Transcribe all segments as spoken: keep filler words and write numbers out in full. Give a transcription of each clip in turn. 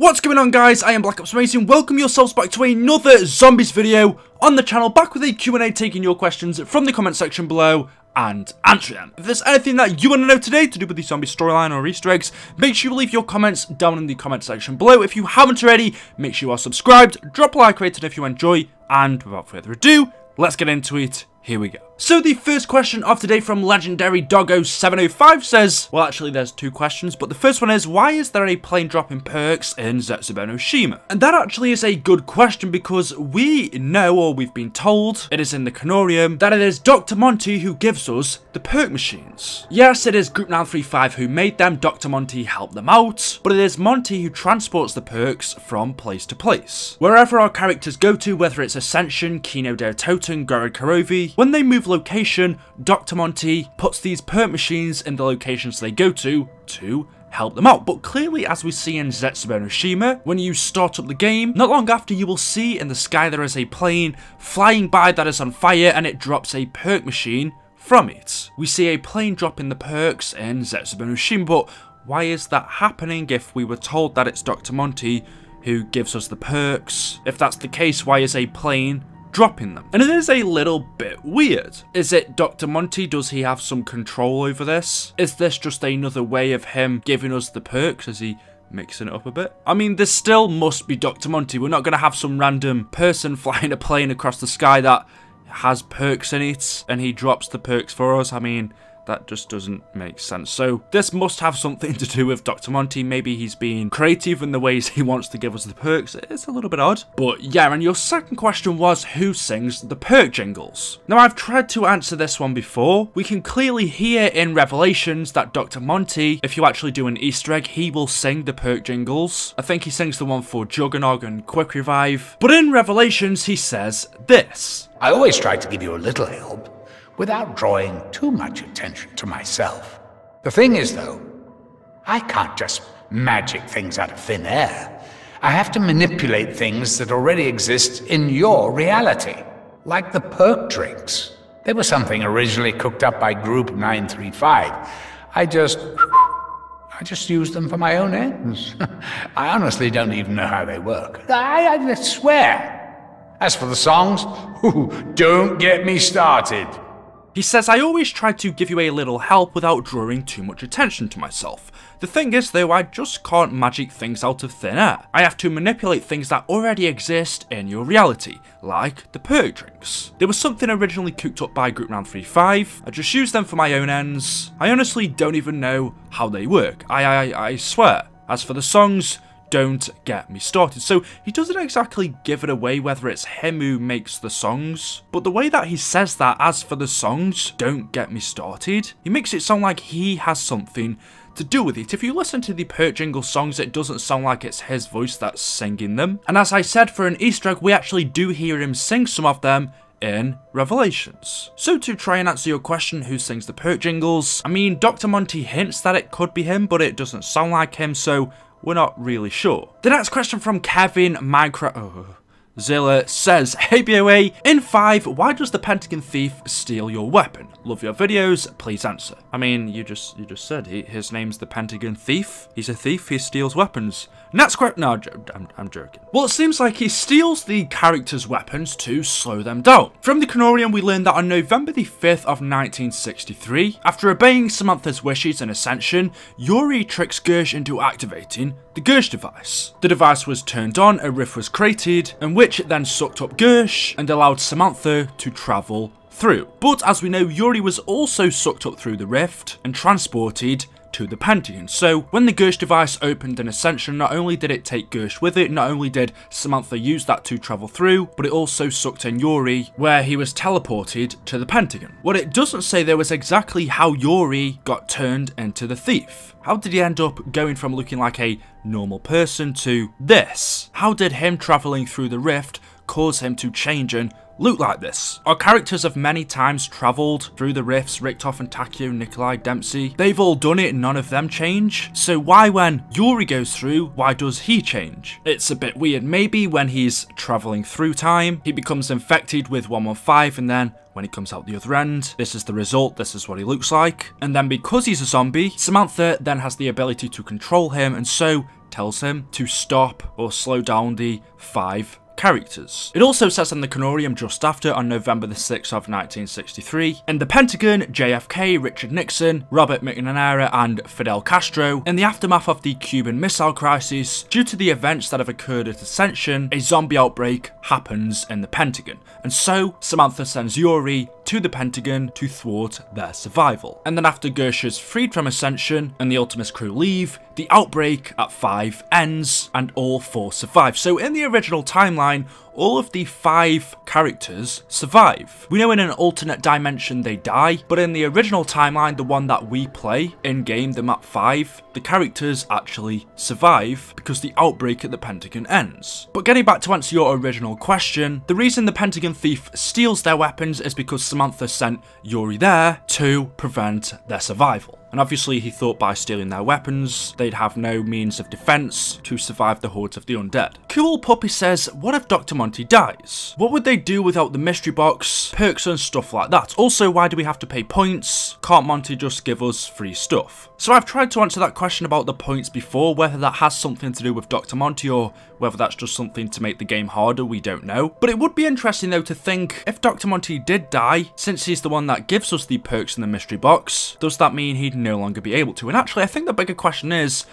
What's going on, guys? I am Black Ops Racing. Welcome yourselves back to another Zombies video on the channel, back with a Q and A, taking your questions from the comment section below and answer them. If there's anything that you want to know today to do with the zombie storyline or Easter eggs, make sure you leave your comments down in the comment section below. If you haven't already, make sure you are subscribed, drop a like rated if you enjoy, and without further ado, let's get into it. Here we go. So the first question of today from Legendary Doggo seven oh five says, well, actually there's two questions, but the first one is, why is there a plane drop in perks in Zetsubou no Shima? And that actually is a good question, because we know, or we've been told, it is in the Kenorium, that it is Doctor Monty who gives us the perk machines. Yes, it is Group nine three five who made them, Doctor Monty helped them out, but it is Monty who transports the perks from place to place. Wherever our characters go to, whether it's Ascension, Kino der Toten, Gorod Krovi, when they move location, Doctor Monty puts these perk machines in the locations they go to to help them out. But clearly, as we see in Zetsubou no Shima, when you start up the game, not long after, you will see in the sky there is a plane flying by that is on fire, and it drops a perk machine from it. We see a plane drop in the perks in Zetsubou no Shima, but why is that happening if we were told that it's Doctor Monty who gives us the perks? If that's the case, why is a plane dropping them? And it is a little bit weird. Is it Doctor Monty? Does he have some control over this? Is this just another way of him giving us the perks? Is he mixing it up a bit? I mean, this still must be Doctor Monty. We're not going to have some random person flying a plane across the sky that has perks in it and he drops the perks for us. I mean, that just doesn't make sense. So this must have something to do with Doctor Monty. Maybe he's being creative in the ways he wants to give us the perks. It's a little bit odd. But yeah, and your second question was, who sings the perk jingles? Now, I've tried to answer this one before. We can clearly hear in Revelations that Doctor Monty, if you actually do an Easter egg, he will sing the perk jingles. I think he sings the one for Juggernog and Quick Revive. But in Revelations, he says this: I always try to give you a little help without drawing too much attention to myself. The thing is, though, I can't just magic things out of thin air. I have to manipulate things that already exist in your reality, like the perk drinks. They were something originally cooked up by Group nine three five. I just... I just used them for my own ends. I honestly don't even know how they work. I, I swear. As for the songs, don't get me started. He says, I always try to give you a little help without drawing too much attention to myself. The thing is, though, I just can't magic things out of thin air. I have to manipulate things that already exist in your reality, like the perk drinks. There was something originally cooked up by Group nine three five. I just use them for my own ends. I honestly don't even know how they work. I, I, I swear. As for the songs, don't get me started. So he doesn't exactly give it away whether it's him who makes the songs, but the way that he says that, as for the songs, don't get me started, he makes it sound like he has something to do with it. If you listen to the perk jingle songs, it doesn't sound like it's his voice that's singing them. And as I said, for an Easter egg, we actually do hear him sing some of them in Revelations. So to try and answer your question, who sings the perk jingles? I mean, Doctor Monty hints that it could be him, but it doesn't sound like him, so we're not really sure. The next question from Kevin Minecraft. Oh. Zilla says, hey B O A, in five, why does the Pentagon Thief steal your weapon? Love your videos, please answer. I mean, you just you just said he, his name's the Pentagon Thief. He's a thief, he steals weapons. Next question, no, I'm, I'm joking. Well, it seems like he steals the characters' weapons to slow them down. From the Kronorium, we learn that on November the fifth of nineteen sixty-three, after obeying Samantha's wishes in Ascension, Yuri tricks Gersh into activating the Gersh device. The device was turned on, a rift was created, and which Which then sucked up Gersh and allowed Samantha to travel through. But as we know, Yuri was also sucked up through the rift and transported to the Pentagon. So when the Gersh device opened in Ascension, not only did it take Gersh with it, not only did Samantha use that to travel through, but it also sucked in Yuri, where he was teleported to the Pentagon. What it doesn't say, though, is exactly how Yuri got turned into the thief. How did he end up going from looking like a normal person to this? How did him travelling through the rift cause him to change and look like this. Our characters have many times travelled through the rifts, Richtofen, Takeo, Nikolai, Dempsey. They've all done it and none of them change. So why when Yuri goes through, why does he change? It's a bit weird. Maybe when he's travelling through time, he becomes infected with one one five and then when he comes out the other end, this is the result, this is what he looks like. And then because he's a zombie, Samantha then has the ability to control him and so tells him to stop or slow down the five characters. It also says in the Kronorium just after, on November the sixth of nineteen sixty-three, in the Pentagon, J F K, Richard Nixon, Robert McNamara and Fidel Castro, in the aftermath of the Cuban Missile Crisis, due to the events that have occurred at Ascension, a zombie outbreak happens in the Pentagon, and so Samantha sends Yuri to the Pentagon to thwart their survival. And then after Gersh is freed from Ascension and the Ultimus crew leave, the outbreak at five ends and all four survive. So in the original timeline, all of the five characters survive. We know in an alternate dimension they die, but in the original timeline, the one that we play in game, the map five, the characters actually survive because the outbreak at the Pentagon ends. But getting back to answer your original question, the reason the Pentagon Thief steals their weapons is because Samantha sent Yuri there to prevent their survival. And obviously he thought by stealing their weapons, they'd have no means of defense to survive the hordes of the undead. Cool Puppy says, what if Doctor Monty dies? What would they do without the mystery box, perks and stuff like that? Also, why do we have to pay points? Can't Monty just give us free stuff? So I've tried to answer that question about the points before, whether that has something to do with Doctor Monty or whether that's just something to make the game harder, we don't know. But it would be interesting though to think, if Doctor Monty did die, since he's the one that gives us the perks in the mystery box, does that mean he'd no longer be able to? And actually I think the bigger question is,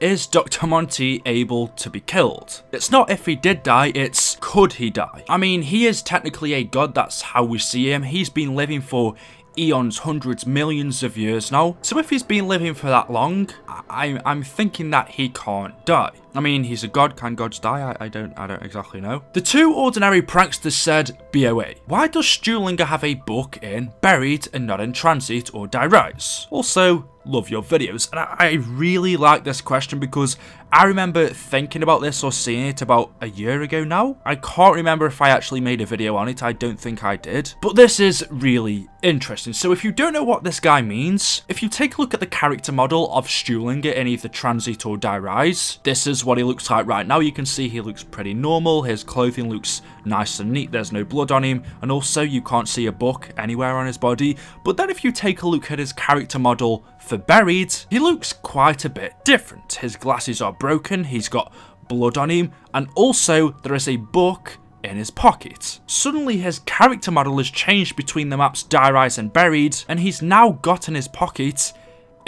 is Doctor Monty able to be killed? It's not if he did die, it's could he die? I mean, he is technically a god, that's how we see him. He's been living for eons, hundreds, millions of years now. So if he's been living for that long, I, I'm thinking that he can't die. I mean, he's a god, can gods die? I, I don't I don't exactly know. The two ordinary pranksters said, B O A. Why does Stuhlinger have a book in Buried and not in Transit or Die Rise? Also, love your videos. And I, I really like this question because I remember thinking about this or seeing it about a year ago now. I can't remember if I actually made a video on it. I don't think I did. But this is really interesting. So if you don't know what this guy means, if you take a look at the character model of Stuhlinger in either Transit or Die Rise, this is what he looks like right now. You can see he looks pretty normal, his clothing looks nice and neat, there's no blood on him, and also you can't see a book anywhere on his body. But then if you take a look at his character model for Buried, he looks quite a bit different. His glasses are broken, he's got blood on him, and also there is a book in his pocket. Suddenly his character model has changed between the maps Die Rise and Buried, and he's now got in his pocket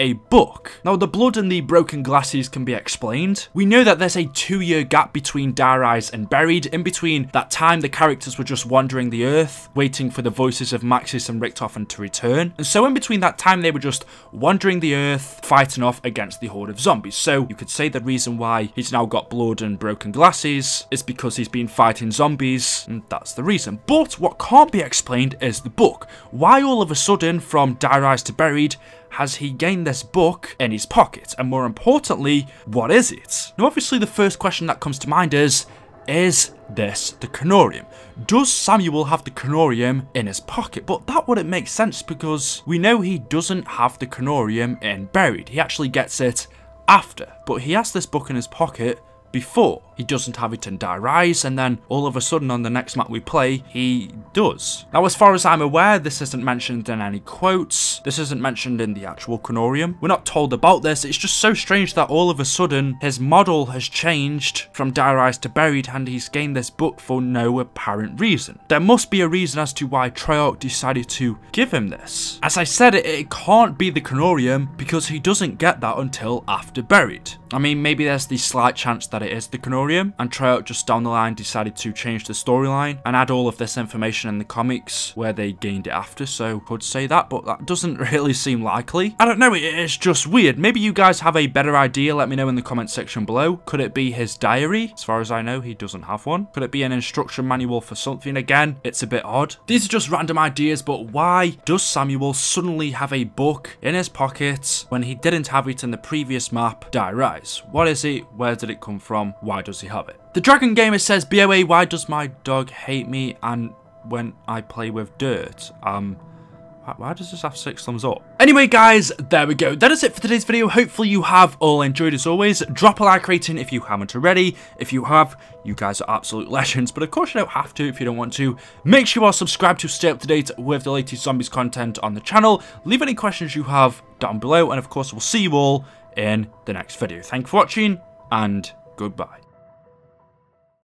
a book. Now the blood and the broken glasses can be explained. We know that there's a two-year gap between Die Rise and Buried. In between that time, the characters were just wandering the earth, waiting for the voices of Maxis and Richtofen to return. And so in between that time, they were just wandering the earth, fighting off against the horde of zombies. So you could say the reason why he's now got blood and broken glasses is because he's been fighting zombies, and that's the reason. But what can't be explained is the book. Why all of a sudden, from Die Rise to Buried, has he gained this book in his pocket? And more importantly, what is it? Now obviously the first question that comes to mind is, is this the Kenorium? Does Samuel have the Kenorium in his pocket? But that wouldn't make sense because we know he doesn't have the Kenorium in Buried. He actually gets it after, but he has this book in his pocket before. He doesn't have it in Die Rise, and then all of a sudden on the next map we play, he does. Now as far as I'm aware, this isn't mentioned in any quotes, this isn't mentioned in the actual Kronorium. We're not told about this. It's just so strange that all of a sudden his model has changed from Die Rise to Buried and he's gained this book for no apparent reason. There must be a reason as to why Treyarch decided to give him this. As I said, it, it can't be the Kronorium because he doesn't get that until after Buried. I mean, maybe there's the slight chance that it is the Kronorium, and Treyarch just down the line decided to change the storyline and add all of this information in the comics where they gained it after, so could say that, but that doesn't really seem likely. I don't know, it's just weird. Maybe you guys have a better idea, let me know in the comment section below. Could it be his diary? As far as I know, he doesn't have one. Could it be an instruction manual for something? Again, it's a bit odd. These are just random ideas, but why does Samuel suddenly have a book in his pocket when he didn't have it in the previous map, Die Rise? What is it? Where did it come from? Why does he have it? The Dragon Gamer says, B O A, why does my dog hate me and when I play with dirt? Um, why does this have six thumbs up? Anyway, guys, there we go. That is it for today's video. Hopefully you have all enjoyed as always. Drop a like rating if you haven't already. If you have, you guys are absolute legends. But of course you don't have to if you don't want to. Make sure you are subscribed to stay up to date with the latest zombies content on the channel. Leave any questions you have down below. And of course, we'll see you all in the next video. Thank you for watching and goodbye.